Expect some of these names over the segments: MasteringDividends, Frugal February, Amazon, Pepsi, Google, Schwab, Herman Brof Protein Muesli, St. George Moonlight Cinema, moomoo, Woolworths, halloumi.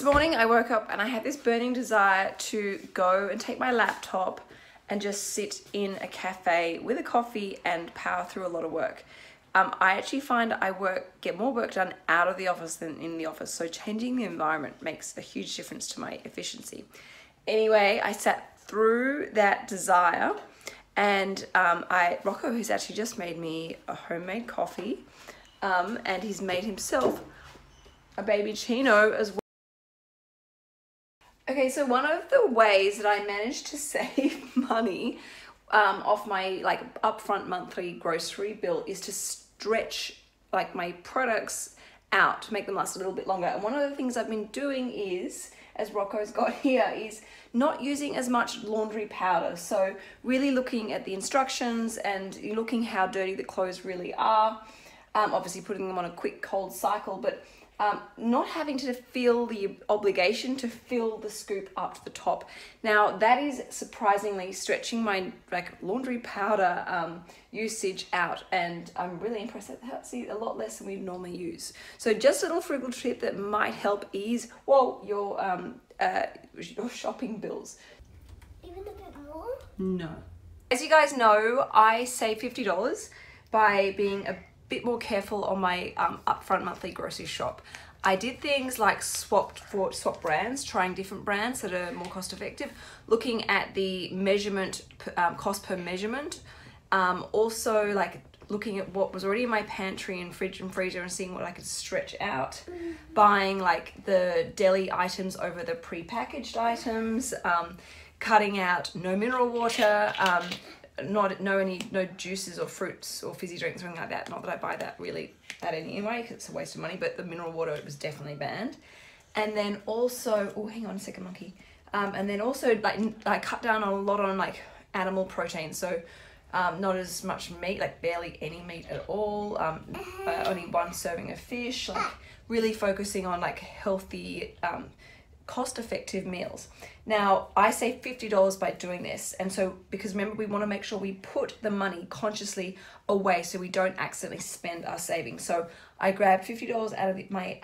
This morning I woke up and I had this burning desire to go and take my laptop and just sit in a cafe with a coffee and power through a lot of work. I actually find I get more work done out of the office than in the office, so changing the environment makes a huge difference to my efficiency. Anyway, I sat through that desire and Rocco, who's actually just made me a homemade coffee, and he's made himself a baby chino as well. Okay, so one of the ways that I managed to save money off my upfront monthly grocery bill is to stretch my products out to make them last a little bit longer. And one of the things I've been doing is, as Rocco's got here, is not using as much laundry powder. So really looking at the instructions and looking how dirty the clothes really are. Obviously putting them on a quick cold cycle, but not having to feel the obligation to fill the scoop up to the top. Now that is surprisingly stretching my laundry powder usage out, and I'm really impressed at that. See, a lot less than we normally use. So just a little frugal tip that might help ease your shopping bills. Even a bit more? No. As you guys know, I save $50 by being a bit more careful on my upfront monthly grocery shop. I did things like swap brands, trying different brands that are more cost effective, looking at the measurement, cost per measurement, also looking at what was already in my pantry and fridge and freezer and seeing what I could stretch out, buying the deli items over the pre-packaged items, cutting out no mineral water, no juices or fruits or fizzy drinks or anything like that. Not that I buy that really anyway, because it's a waste of money, but the mineral water, it was definitely banned. And then also, oh, hang on a second, monkey. And then also I cut down a lot on animal protein. So not as much meat, barely any meat at all. Only one serving of fish, really focusing on healthy, cost-effective meals. Now I save $50 by doing this, and so because remember we want to make sure we put the money consciously away so we don't accidentally spend our savings. So I grabbed $50 out of my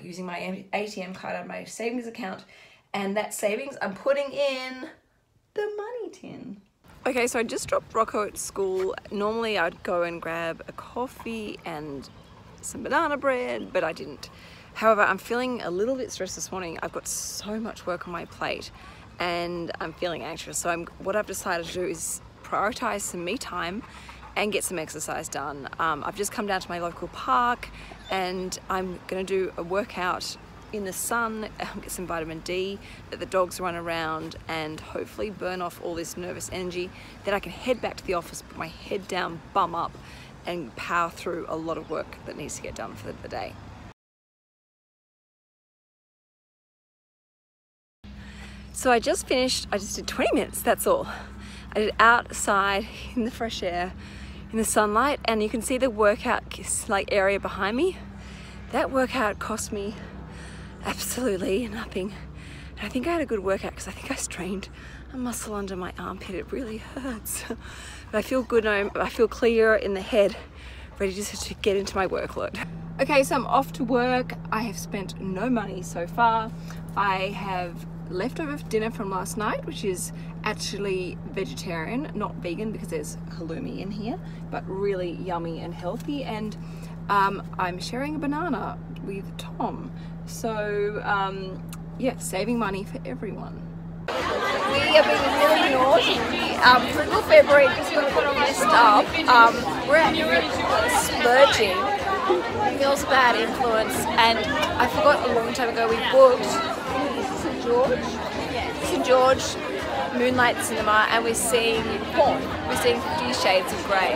using my ATM card out of my savings account, and that savings I'm putting in the money tin. Okay, so I just dropped Rocco at school. Normally I'd go and grab a coffee and some banana bread, but I didn't. However, I'm feeling a little bit stressed this morning. I've got so much work on my plate and I'm feeling anxious. So what I've decided to do is prioritize some me time and get some exercise done. I've just come down to my local park and I'm gonna do a workout in the sun, get some vitamin D, let the dogs run around and hopefully burn off all this nervous energy. Then I can head back to the office, put my head down, bum up, and power through a lot of work that needs to get done for the day. So I just did 20 minutes, that's all. I did outside in the fresh air, in the sunlight, and you can see the workout area behind me. That workout cost me absolutely nothing. And I think I had a good workout because I think I strained a muscle under my armpit. It really hurts. But I feel good now. I feel clearer in the head, ready just to get into my workload. Okay, so I'm off to work. I have spent no money so far. I have leftover dinner from last night, which is actually vegetarian, not vegan, because there's halloumi in here, but really yummy and healthy. And I'm sharing a banana with Tom, so yeah, saving money for everyone. We are being really naughty. Frugal February just got put on my stuff. We're splurging. Feels bad influence, and I forgot a long time ago we booked St. George Moonlight Cinema, and we're seeing porn. We're seeing 50 Shades of Grey.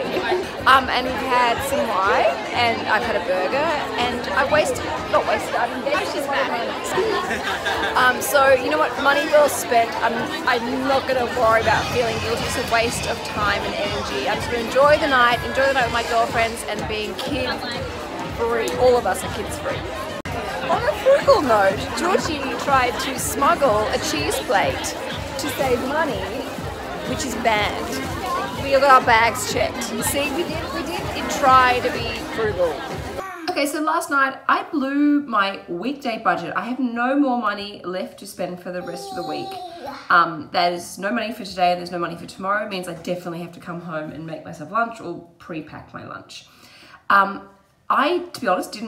And we've had some wine, and I've had a burger, and I've engaged his man. So you know what, money well spent. I'm not gonna worry about feeling guilty. It's a waste of time and energy. I'm just gonna enjoy the night with my girlfriends, and being kid free. All of us are kids free. On a frugal note, Georgie tried to smuggle a cheese plate to save money, which is banned. We got our bags checked. You see, we did try to be frugal. Okay, so last night I blew my weekday budget. I have no more money left to spend for the rest of the week. There's no money for today, there's no money for tomorrow. It means I definitely have to come home and make myself lunch or pre-pack my lunch. I, to be honest,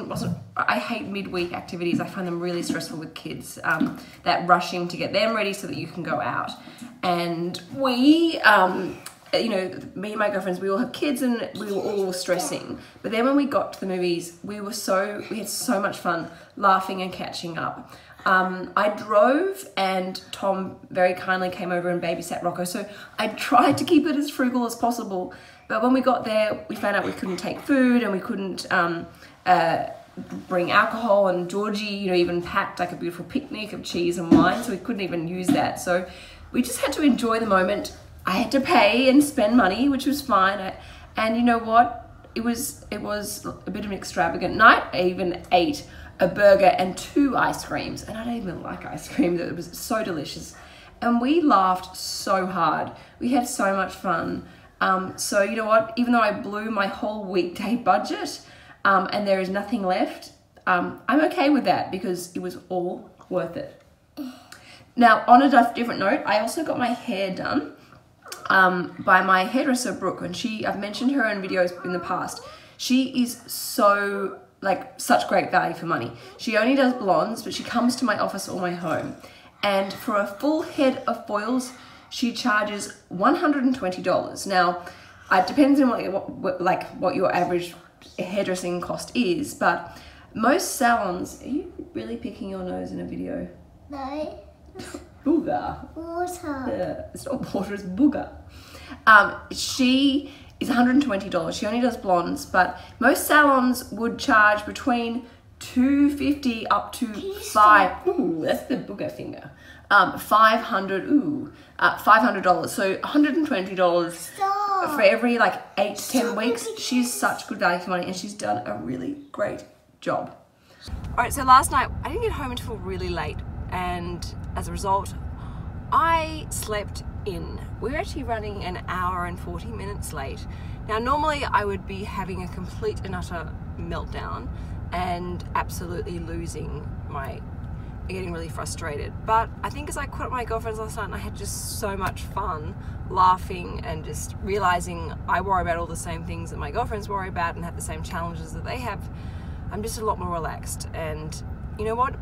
I hate midweek activities. I find them really stressful with kids, that rushing to get them ready so that you can go out. And we, you know, me and my girlfriends, we all have kids and we were all stressing. But then when we got to the movies, we had so much fun laughing and catching up. I drove and Tom very kindly came over and babysat Rocco. So I tried to keep it as frugal as possible. But when we got there, we found out we couldn't take food and we couldn't bring alcohol, and Georgie, you know, even packed like a beautiful picnic of cheese and wine. So we couldn't even use that. So we just had to enjoy the moment. I had to pay and spend money, which was fine. And you know what? It was a bit of an extravagant night. I even ate a burger and 2 ice creams. And I don't even like ice cream. It was so delicious. And we laughed so hard. We had so much fun. So you know what? Even though I blew my whole weekday budget and there is nothing left, I'm okay with that because it was all worth it. Now, on a different note, I also got my hair done. By my hairdresser Brooke, and I've mentioned her in videos in the past. She is so, like, such great value for money. She only does blondes, but she comes to my office or my home, and for a full head of foils she charges $120. Now it depends on what your average hairdressing cost is, but most salons... Are you really picking your nose in a video? No. Booger. Water. It's not water, it's booger. She is $120. She only does blondes, but most salons would charge between $250 up to $500. Ooh, that's the booger finger. $500. Ooh, $500. So $120 for every like 8 to 10 weeks. She's such good value for money, and she's done a really great job. All right. So last night I didn't get home until really late, and as a result, I slept in. We're actually running an hour and 40 minutes late. Now, normally I would be having a complete and utter meltdown and absolutely losing my, getting really frustrated. But I think as I caught up with my girlfriends last night, and I had just so much fun laughing and just realizing I worry about all the same things that my girlfriends worry about and have the same challenges that they have, I'm just a lot more relaxed. And you know what?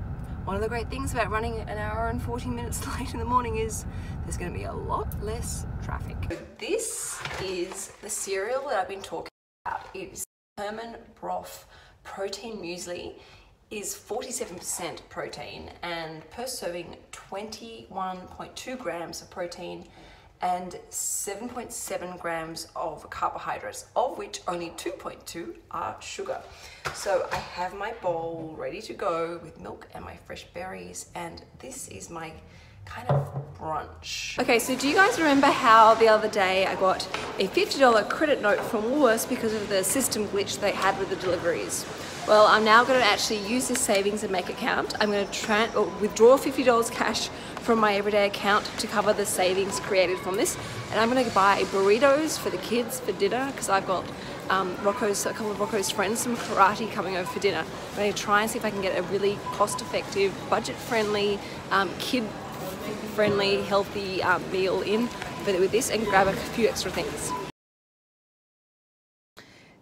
One of the great things about running an hour and 40 minutes late in the morning is there's going to be a lot less traffic. This is the cereal that I've been talking about. It's Herman Brof Protein Muesli. Is 47% protein and per serving 21.2 grams of protein and 7.7 grams of carbohydrates, of which only 2.2 are sugar. So I have my bowl ready to go with milk and my fresh berries, and this is my kind of brunch. Okay, so do you guys remember how the other day I got a $50 credit note from Woolworths because of the system glitch they had with the deliveries? Well, I'm now going to actually use this savings and make it count. I'm going to withdraw $50 cash from my everyday account to cover the savings created from this, and I'm going to buy burritos for the kids for dinner because I've got a couple of Rocco's friends from karate coming over for dinner. I'm going to try and see if I can get a really cost-effective, budget-friendly, kid-friendly, healthy meal in with this, and grab a few extra things.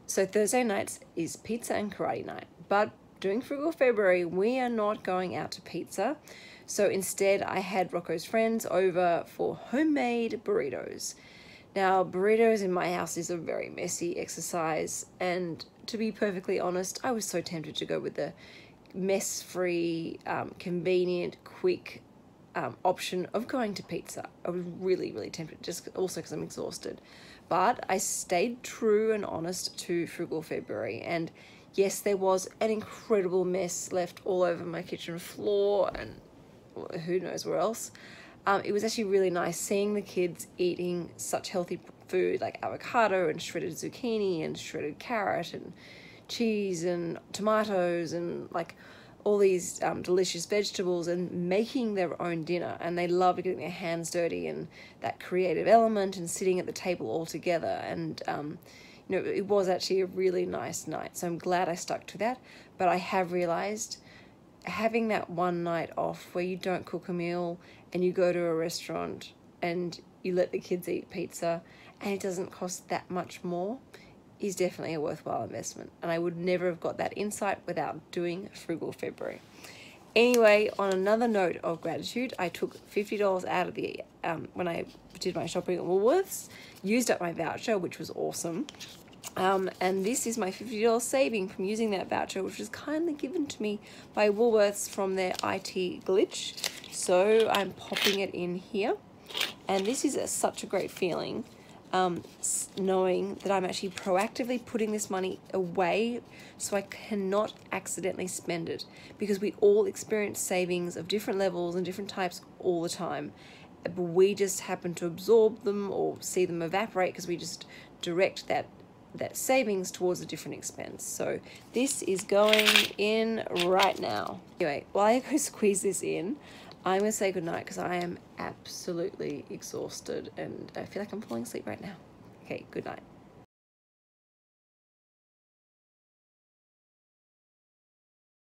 So Thursday nights is pizza and karate night, but during Frugal February we are not going out to pizza. So instead I had Rocco's friends over for homemade burritos. Now, burritos in my house is a very messy exercise, and to be perfectly honest, I was so tempted to go with the mess-free, convenient, quick option of going to pizza. I was really, really tempted, just also because I'm exhausted. But I stayed true and honest to Frugal February, and yes, there was an incredible mess left all over my kitchen floor and who knows where else. It was actually really nice seeing the kids eating such healthy food like avocado and shredded zucchini and shredded carrot and cheese and tomatoes and like all these delicious vegetables, and making their own dinner. And they loved getting their hands dirty and that creative element and sitting at the table all together. And no, it was actually a really nice night. So I'm glad I stuck to that. But I have realized having that one night off where you don't cook a meal and you go to a restaurant and you let the kids eat pizza and it doesn't cost that much more is definitely a worthwhile investment. And I would never have got that insight without doing Frugal February. Anyway, on another note of gratitude, I took $50 out of the, when I did my shopping at Woolworths, used up my voucher, which was awesome. And this is my $50 saving from using that voucher, which was kindly given to me by Woolworths from their IT glitch. So I'm popping it in here. And this is such a great feeling, knowing that I'm actually proactively putting this money away so I cannot accidentally spend it, because we all experience savings of different levels and different types all the time. But we just happen to absorb them or see them evaporate because we just direct that savings towards a different expense. So this is going in right now. Anyway, while I go squeeze this in, I'm going to say goodnight because I am absolutely exhausted and I feel like I'm falling asleep right now. Okay, goodnight.